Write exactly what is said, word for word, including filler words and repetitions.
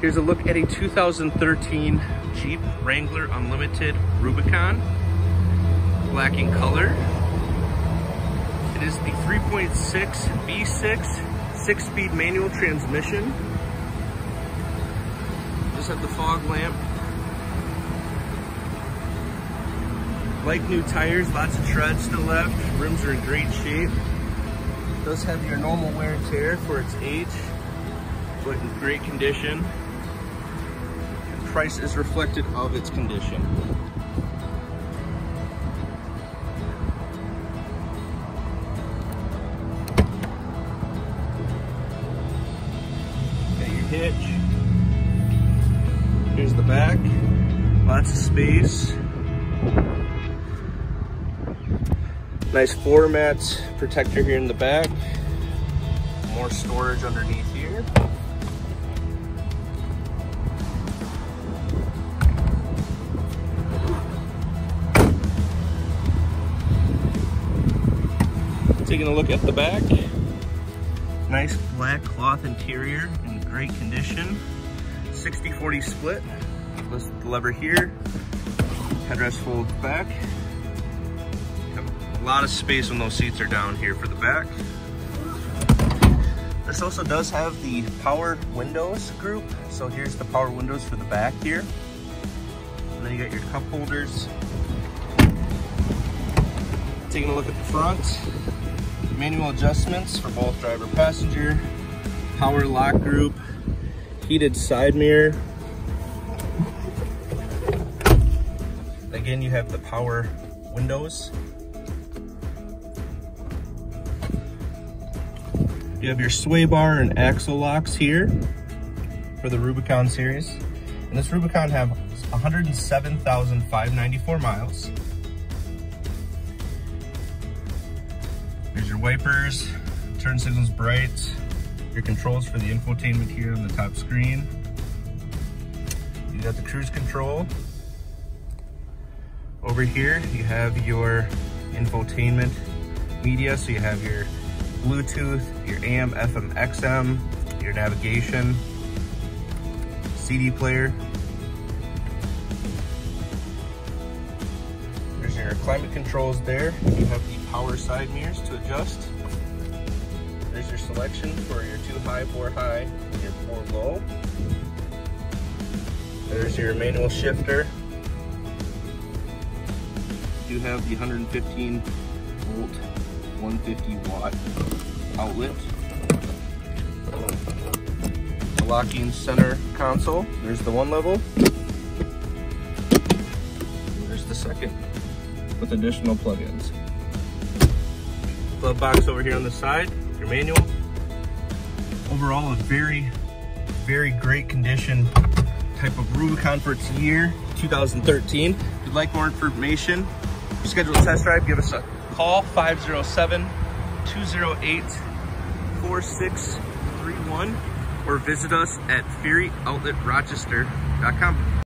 Here's a look at a two thousand thirteen Jeep Wrangler Unlimited Rubicon, black in color. It is the three point six V six six-speed manual transmission. Just have the fog lamp. Like new tires, lots of tread still left. Rims are in great shape. It does have your normal wear and tear for its age, but in great condition. The price is reflected of its condition. Got your hitch. Here's the back. Lots of space. Nice floor mats protector here in the back. More storage underneath here. Taking a look at the back. Nice black cloth interior in great condition. sixty forty split. Lift the lever here. Headrest folds back. A lot of space when those seats are down here for the back. This also does have the power windows group. So here's the power windows for the back here. And then you got your cup holders. Taking a look at the front. Manual adjustments for both driver and passenger. Power lock group. Heated side mirror. Again, you have the power windows. You have your sway bar and axle locks here for the Rubicon series. And this Rubicon has one hundred seven thousand five hundred ninety-four miles. There's your wipers, turn signals bright, your controls for the infotainment here on the top screen. You got the cruise control. Over here, you have your infotainment media, so you have your Bluetooth, your A M, F M, X M, your navigation, C D player. There's your climate controls there. You have the power side mirrors to adjust. There's your selection for your two high, four high, and your four low. There's your manual shifter. You have the one hundred fifteen volt one hundred fifty watt outlet. The locking center console. There's the one level. And there's the second with additional plugins. Glove box over here on the side, your manual. Overall, a very, very great condition type of Rubicon for its year, two thousand thirteen. If you'd like more information, schedule a test drive, give us a call, five oh seven, two oh eight, four six three one, or visit us at fury outlet rochester dot com.